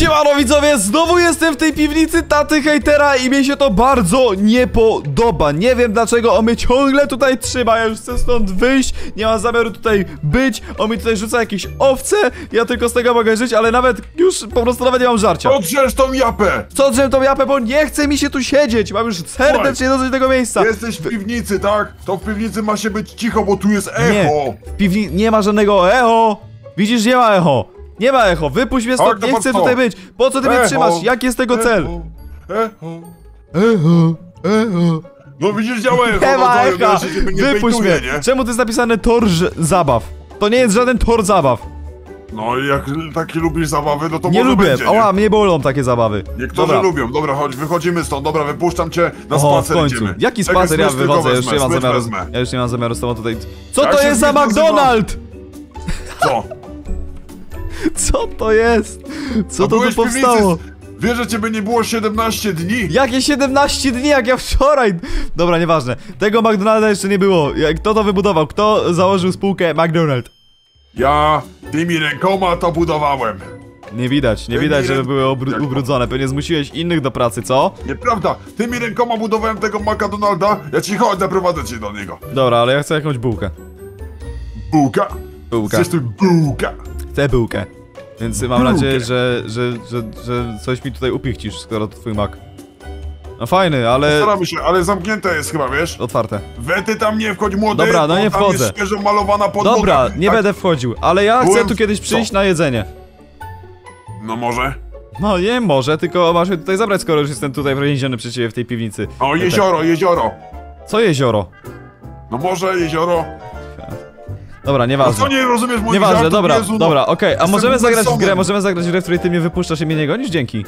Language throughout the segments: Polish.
Siemano widzowie, znowu jestem w tej piwnicy taty hejtera i mi się to bardzo nie podoba. Nie wiem dlaczego on mnie ciągle tutaj trzyma, ja już chcę stąd wyjść, nie mam zamiaru tutaj być. On mi tutaj rzuca jakieś owce, ja tylko z tego mogę żyć, ale nawet już po prostu nawet nie mam żarcia. Odrzesz tą japę! Co odrzesz tą japę, bo nie chce mi się tu siedzieć, mam już serdecznie dosyć tego miejsca. Jesteś w piwnicy, tak? To w piwnicy ma się być cicho, bo tu jest echo. Nie, w piwnicy nie ma żadnego echo. Widzisz, nie ma echo. Nie ma echo, wypuść mnie stąd, nie chcę tutaj być! Po co ty mnie trzymasz? Jaki jest tego cel? Echo. No widzisz, działa echo. Nie ma echa, wypuść mnie. Czemu to jest napisane tor zabaw? To nie jest żaden tor zabaw. No jak takie lubisz zabawy, no to nie może lubię. Będzie, nie? Oła, mnie bolą takie zabawy. Niektórzy dobra. Lubią, dobra, chodź, wychodzimy stąd, dobra, wypuszczam cię na spacer w końcu. Idziemy. Jaki spacer? Ja wychodzę, ja już nie mam zamiaru z tobą tutaj... Co to jest za McDonald's? Co? Co to jest? Co to tu powstało? Wiesz, że ciebie nie było 17 dni? Jakie 17 dni, jak ja wczoraj? Dobra, nieważne. Tego McDonalda jeszcze nie było. Kto to wybudował? Kto założył spółkę McDonald? Ja tymi rękoma to budowałem. Nie widać, nie widać, żeby były ubrudzone. Pewnie zmusiłeś innych do pracy, co? Nieprawda, tymi rękoma budowałem tego McDonalda. Ja ci chodź, zaprowadzę cię do niego. Dobra, ale ja chcę jakąś bułkę. Bułka? Bułka. Chcesz tu bułka? Chcę bułkę. Więc mam nadzieję, że coś mi tutaj upichcisz, skoro to twój mak. No fajny, ale... Staramy się, ale zamknięte jest chyba, wiesz? Otwarte. Wety tam nie wchodź, młody. Dobra, no nie wchodzę. Tam jest świeżo malowana podłoga. Dobra, nie będę wchodził, ale ja chcę tu kiedyś przyjść na jedzenie. No może? No nie może, tylko masz mnie tutaj zabrać, skoro już jestem tutaj więziony przy ciebie w tej piwnicy. O, jezioro, jezioro. Co jezioro? No może jezioro. Dobra, nieważne. No co nie rozumiesz moich żartów, Jezu, dobra, no. Dobra, okej, a możemy zagrać w grę, w której ty mnie wypuszczasz i mnie nie gonisz? Dzięki.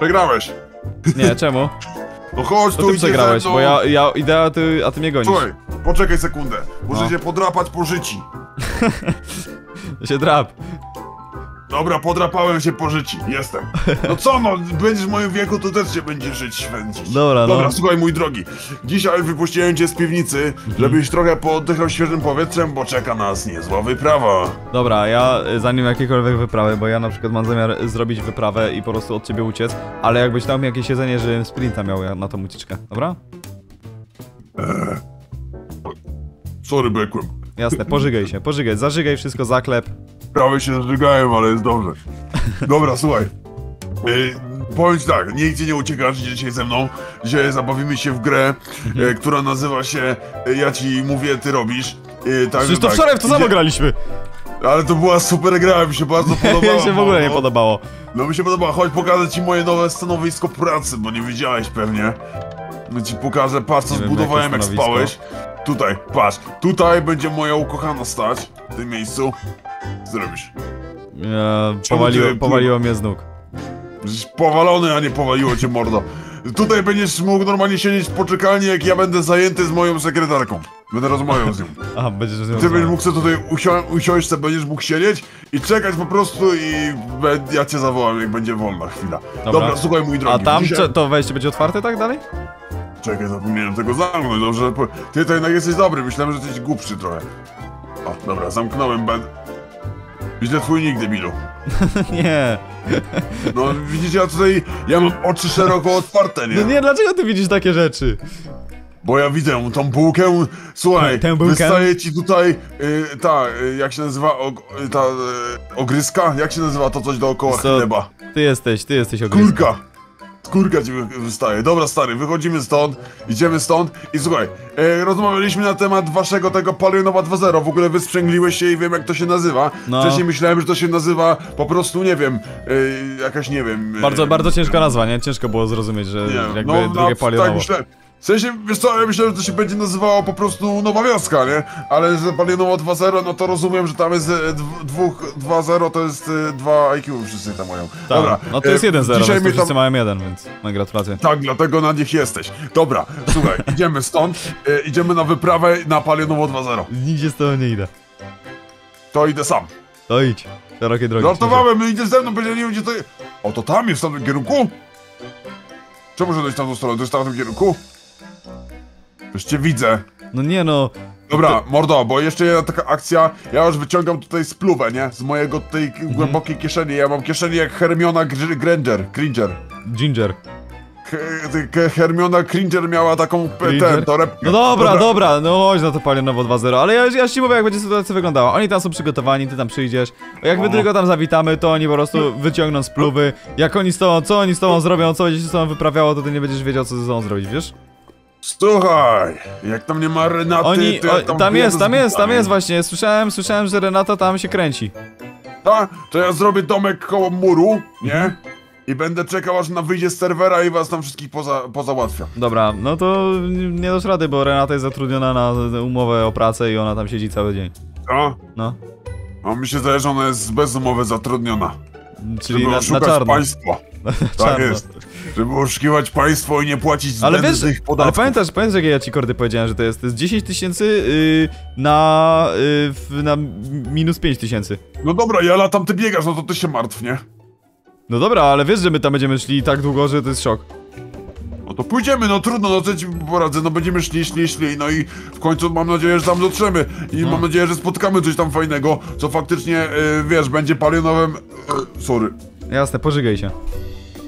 Przegrałeś. Nie, czemu? No chodź tu, ty przegrałeś, bo ja idę, a ty mnie gonisz. Słuchaj, poczekaj sekundę, muszę się podrapać po życi. Się drap. Dobra, podrapałem się po życi, jestem. No co no, będziesz w moim wieku, to też się będziesz żyć, święcić. Dobra, dobra, słuchaj mój drogi. Dzisiaj wypuściłem cię z piwnicy, żebyś trochę pooddychał świeżym powietrzem, bo czeka nas niezła wyprawa. Dobra, ja zanim jakiekolwiek wyprawy, bo ja na przykład mam zamiar zrobić wyprawę i po prostu od ciebie uciec, ale jakbyś dał mi jakieś jedzenie, żebym sprinta miał na tą ucieczkę, dobra? Sorry, bekłem. Jasne, pożygaj się, pożygaj, zażygaj wszystko, zaklep. Prawie się zażygałem, ale jest dobrze. Dobra, słuchaj. Powiem ci tak, nigdzie nie uciekasz dzisiaj ze mną. Dzisiaj zabawimy się w grę, która nazywa się Ja ci mówię, ty robisz. Przecież to wczoraj w to samo graliśmy. Ale to była super gra, mi się bardzo podobała. Mi się w ogóle nie podobało. No mi się podobało, chodź pokażę ci moje nowe stanowisko pracy, bo nie widziałeś pewnie. No ci pokażę, patrz co zbudowałem jak spałeś. Tutaj, patrz, tutaj będzie moja ukochana stać, w tym miejscu. Zrobisz. Powaliło mnie z nóg. Powalony, a nie powaliło cię mordo. Tutaj będziesz mógł normalnie siedzieć w poczekalni, jak ja będę zajęty z moją sekretarką. Będę rozmawiał z nią. Aha, będziesz rozmawiał. Ty będziesz mógł sobie tutaj usiąść, będziesz mógł siedzieć i czekać po prostu i ja cię zawołam, jak będzie wolna chwila. Dobra, słuchaj mój drogi. A tam to wejście będzie otwarte tak dalej? Czekaj, zapomniałem tego zamknąć, dobrze? Ty to jednak jesteś dobry, myślałem, że jesteś głupszy trochę. O, dobra, zamknąłem Widzę twój nick, debilu. Nie. No widzicie, ja tutaj, ja mam oczy szeroko otwarte, nie? No nie, dlaczego ty widzisz takie rzeczy? Bo ja widzę tą bułkę, słuchaj, wystaje ci tutaj, jak się nazywa, ogryska? Jak się nazywa to coś dookoła chleba? Ty jesteś ogryska. Kurka ci wystaje. Dobra stary, wychodzimy stąd, idziemy stąd i słuchaj, rozmawialiśmy na temat waszego tego Palionowa 2.0, w ogóle wysprzęgliłeś się i wiem jak to się nazywa. No. Wcześniej myślałem, że to się nazywa po prostu, nie wiem, jakaś, nie wiem... Bardzo ciężka nazwa, nie? Ciężko było zrozumieć, że jakby no, drugie Palionowo. Tak, myślałem. W sensie, wiesz co, ja myślałem, że to się będzie nazywało po prostu Nowa Wioska, nie? Ale że Palionowo 2.0, no to rozumiem, że tam jest 2.0, to jest 2 IQ wszyscy tam mają. Tak, dobra, no to jest 1.0, więc to wszyscy mają 1, więc no, gratulacje. Tak, dlatego na nich jesteś. Dobra, słuchaj, idziemy stąd, idziemy na wyprawę na Palionowo 2.0. Nigdzie z tego nie idę. To idę sam. To idź, szerokie drogi. Żartowałem, idziesz ze mną, powiedziałem, nie będzie to... O, to tam jest, w tamtym kierunku? Czemu, że dojść tam do strony, to jest tam w tym kierunku? Już cię widzę. No nie no, Dobra, mordo, bo jeszcze jedna taka akcja, ja już wyciągam tutaj spluwę, nie? Z mojego tej głębokiej kieszeni, ja mam kieszenie jak Hermiona Gringer. Hermiona Gringer miała taką torebkę. No dobra, dobra, no chodź na to Palionowo 2.0, ale ja ci mówię, jak będzie sytuacja wyglądała. Oni tam są przygotowani, ty tam przyjdziesz. Jak my tylko tam zawitamy, to oni po prostu wyciągną spluwy. Jak oni z tobą, co oni z tobą zrobią, co będzie się z tobą wyprawiało, to ty nie będziesz wiedział, co ze sobą zrobić, wiesz? Słuchaj, jak tam nie ma Renaty, oni, to ja tam jest właśnie, słyszałem, że Renata tam się kręci. Tak, to ja zrobię domek koło muru, nie? I będę czekał, aż na wyjdzie z serwera i was tam wszystkich pozałatwia. Dobra, no to nie dasz rady, bo Renata jest zatrudniona na umowę o pracę i ona tam siedzi cały dzień. Co? No. A mi się zdaje, że ona jest bez umowy zatrudniona. Czyli na czarno. Państwa. Tak jest. Żeby oszukiwać państwo i nie płacić zbędnych podatków. Ale pamiętasz, jakie ja ci kordy powiedziałem, że to jest 10 000 na minus 5 000. No dobra, ja latam, ty biegasz, no to ty się martw, nie? No dobra, ale wiesz, że my tam będziemy szli tak długo, że to jest szok. No to pójdziemy, no trudno, no co ci poradzę, no będziemy szli, no i w końcu mam nadzieję, że tam dotrzemy. I mam nadzieję, że spotkamy coś tam fajnego, co faktycznie, wiesz, będzie Palionowym... sorry. Jasne, pożygaj się.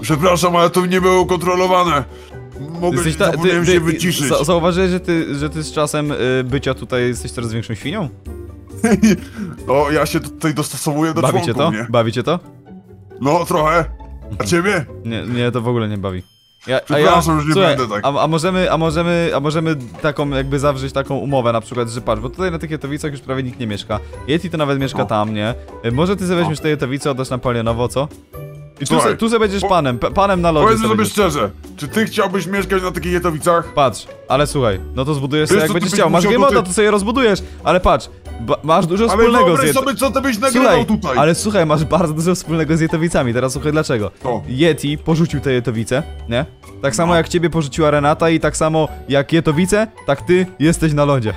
Przepraszam, ale to nie było kontrolowane. Mogę się wyciszyć. Zauważyłeś, że ty z czasem bycia tutaj jesteś coraz większą świnią? No, ja się tutaj dostosowuję do członków, nie? Bawicie to? No, trochę. A ciebie? Nie, to w ogóle nie bawi. Przepraszam, że nie będę tak. A możemy taką, jakby zawrzeć taką umowę, na przykład, że patrz, bo tutaj na tych Jetowicach już prawie nikt nie mieszka. Yeti to nawet mieszka tam, nie? Może ty sobie weźmiesz te Jetowice, oddasz nam Palionowo, co? I tu se będziesz panem na lodzie. Powiedzmy sobie szczerze, czy ty chciałbyś mieszkać na takich Jetowicach? Patrz, ale słuchaj, no to zbudujesz sobie, jak będziesz chciał. Masz Giemoda, to sobie je rozbudujesz, ale patrz. Masz dużo wspólnego z Yeti. Ale co ty byś nagrywał tutaj? Ale słuchaj, masz bardzo dużo wspólnego z Jetowicami. Teraz słuchaj dlaczego. Yeti porzucił te Jetowice, nie? Tak samo jak ciebie porzuciła Renata i tak samo jak Jetowice, tak ty jesteś na lodzie.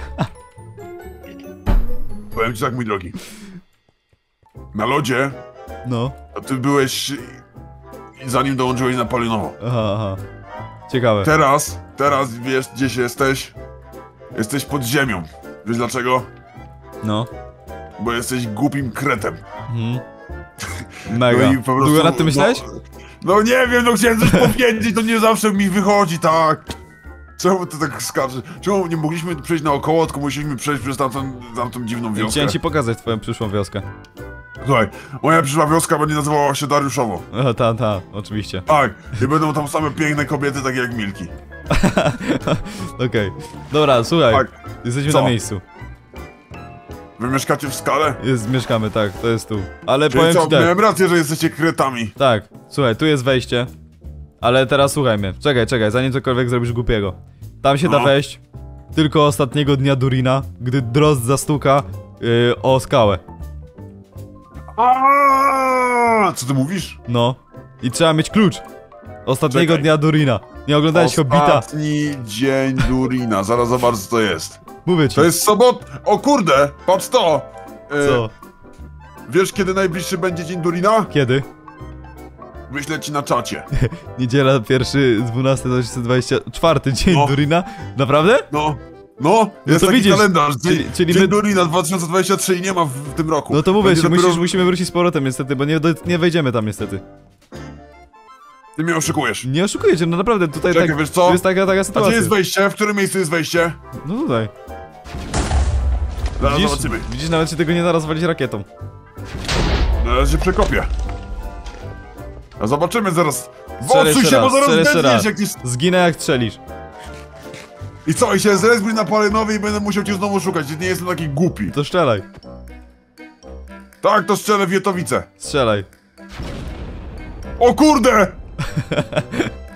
Powiem ci tak, mój drogi. Na lodzie... No. A ty byłeś... zanim dołączyłeś na Palionowo. Aha. Ciekawe. Teraz wiesz, gdzieś jesteś. Jesteś pod ziemią. Wiesz dlaczego? No. Bo jesteś głupim kretem. Mega. No i po prostu, długo nad tym myślałeś? No nie wiem, no chciałem coś powiedzieć, to nie zawsze mi wychodzi, tak. Czemu ty tak skarżysz? Czemu nie mogliśmy przejść naokoło, tylko musieliśmy przejść przez tamtą dziwną wioskę? Chciałem ci pokazać twoją przyszłą wioskę. Słuchaj, moja przyszła wioska będzie nazywała się Dariuszowo. Ta, oczywiście. Tak, i będą tam same piękne kobiety, takie jak Milki. Okej. Dobra, słuchaj, tak. Jesteśmy na miejscu. Wy mieszkacie w skale? Mieszkamy, tak, to jest tu. Ale czyli powiem co, ci tak. Miałem rację, że jesteście kretami. Tak, słuchaj, tu jest wejście. Ale teraz słuchaj mnie, czekaj, zanim cokolwiek zrobisz głupiego. Tam się da wejść, tylko ostatniego dnia Durina, gdy drozd zastuka o skałę. Co ty mówisz? No. I trzeba mieć klucz. Ostatniego dnia Durina. Nie oglądałeś Hobbita? Ostatni dzień Durina. Zaraz zobacz, co to jest. Mówię ci. To jest sobot... O kurde! Patrz to! Co? Wiesz, kiedy najbliższy będzie dzień Durina? Kiedy? Wyślę ci na czacie. Niedziela 1.12.2024 dzień Durina? Naprawdę? No. No jest to taki widzisz, kalendarz, czyli Durina 2023 i nie ma w tym roku. No to mówię ci, musimy wrócić z powrotem niestety, bo nie wejdziemy tam niestety. Ty mnie oszukujesz. Nie oszukujesz, no naprawdę, tutaj czekaj, tak, wiesz co? Jest taka sytuacja. A gdzie jest wejście? W którym miejscu jest wejście? No tutaj. Zaraz zobaczymy. Widzisz, nawet się tego nie da rozwalić rakietą. Zaraz się przekopię. A zobaczymy zaraz. Odsuń się, bo zaraz zginiesz jakiś... Zginę jak strzelisz. I co? I się zrezbój na Palionowie i będę musiał cię znowu szukać, nie jestem taki głupi. To strzelaj. Tak, to strzelę w Jetowice. Strzelaj. O kurde!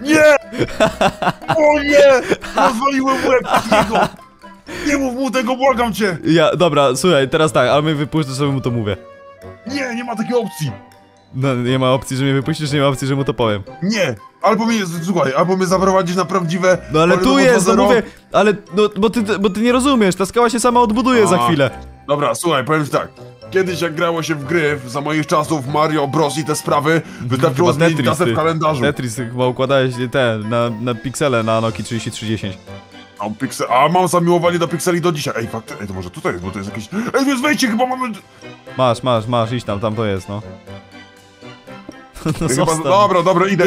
Nie! O nie! Rozwaliłem łeb takiego! Nie mów mu tego, błagam cię! Dobra, słuchaj, teraz tak, ale mnie wypuszczę, że mu to mówię. Nie ma takiej opcji. No, nie ma opcji, że mnie wypuścisz, nie ma opcji, że mu to powiem. Nie! Albo mnie zaprowadzisz na prawdziwe... No ale tu jest, no mówię, ale... No, bo ty nie rozumiesz, ta skała się sama odbuduje za chwilę. Dobra, słuchaj, powiem ci tak. Kiedyś jak grało się w gry, za moich czasów Mario Bros i te sprawy, wystarczyło zmienić datę w kalendarzu. Tetris, chyba układałeś na piksele na Nokii 3310. A, a mam zamiłowanie do pikseli do dzisiaj. Ej, fakt, ej, to może tutaj jest, bo to jest jakieś... Ej, więc wejście, chyba mamy... Masz, idź tam, tam to jest, no. No ja chyba... Dobra, dobra, idę.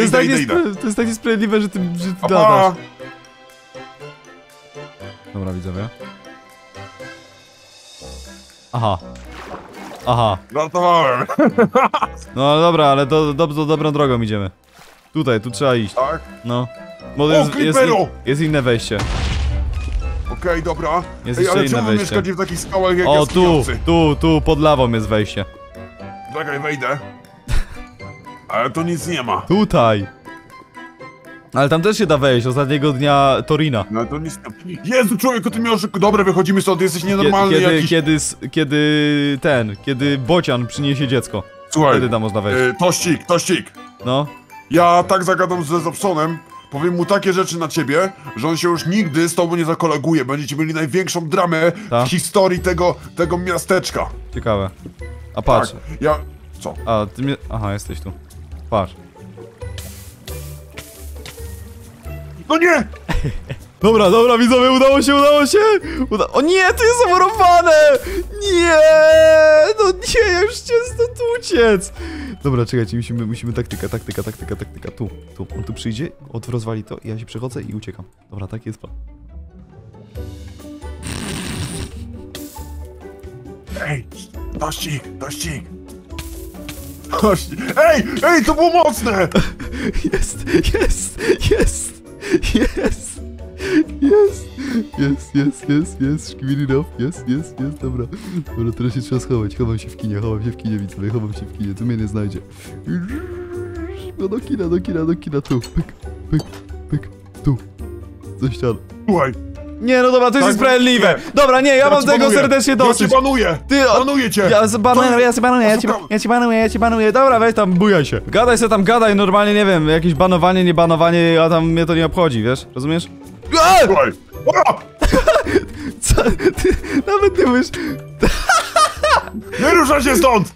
To jest tak niesprawiedliwe, że ty gadasz. Dobra, widzowie. Aha. Ratowałem. No dobra, ale dobrą drogą idziemy. Tutaj, tu trzeba iść. Tak? No. Bo jest inne wejście. Okej, dobra. Jest jeszcze inne wejście. Ale czemu mieszkacie w takich skałach jak ja? O, tu, pod lawą jest wejście. Czekaj, wejdę. Ale tu nic nie ma. Tutaj. Ale tam też się da wejść, ostatniego dnia Torina. No to nic nie... Jezu, człowieku, ty mnie oszukasz. Dobra, wychodzimy stąd, jesteś nienormalny jakiś... Kiedy bocian przyniesie dziecko. Słuchaj, wtedy tam można wejść. Tościk. No? Ja tak zagadam ze Zabsonem, powiem mu takie rzeczy na ciebie, że on się już nigdy z tobą nie zakoleguje. Będziecie mieli największą dramę w historii tego miasteczka. Ciekawe. A patrz. Tak, ja... Co? A, ty mnie... Aha, jesteś tu. Patrz. No nie! Dobra, widzowie, udało się! O nie, to jest zamorowane! Nie! No nie, ja już chcę stąd uciec! Dobra, czekajcie, musimy taktyka. Tu. On tu przyjdzie, rozwali to, ja się przechodzę i uciekam. Dobra, tak jest plan. Ej, tościk! Ej, to było mocne! Jest, dobra, teraz się trzeba schować, chowam się w kinie, widzowie, tu mnie nie znajdzie. No do kina, tu, pyk, tu, za ścianę. Słuchaj. Nie, no dobra, to jest niesprawiedliwe. Dobra, nie, ja mam tego serdecznie dosyć. Ja cię banuję, banuję cię. Ja cię banuję, dobra, weź tam, bujaj się. Gadaj se tam, normalnie, nie wiem, jakieś banowanie, nie banowanie, a tam mnie to nie obchodzi, wiesz, rozumiesz? Co? Ty, nawet nie wiesz. Nie ruszaj się stąd!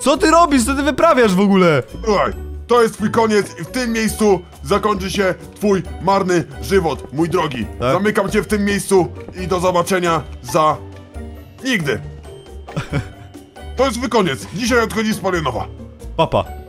Co ty robisz, co ty wyprawiasz w ogóle? To jest twój koniec i w tym miejscu zakończy się twój marny żywot, mój drogi. Tak? Zamykam cię w tym miejscu i do zobaczenia za... nigdy. To jest twój koniec. Dzisiaj odchodzi z Palionowa. Papa.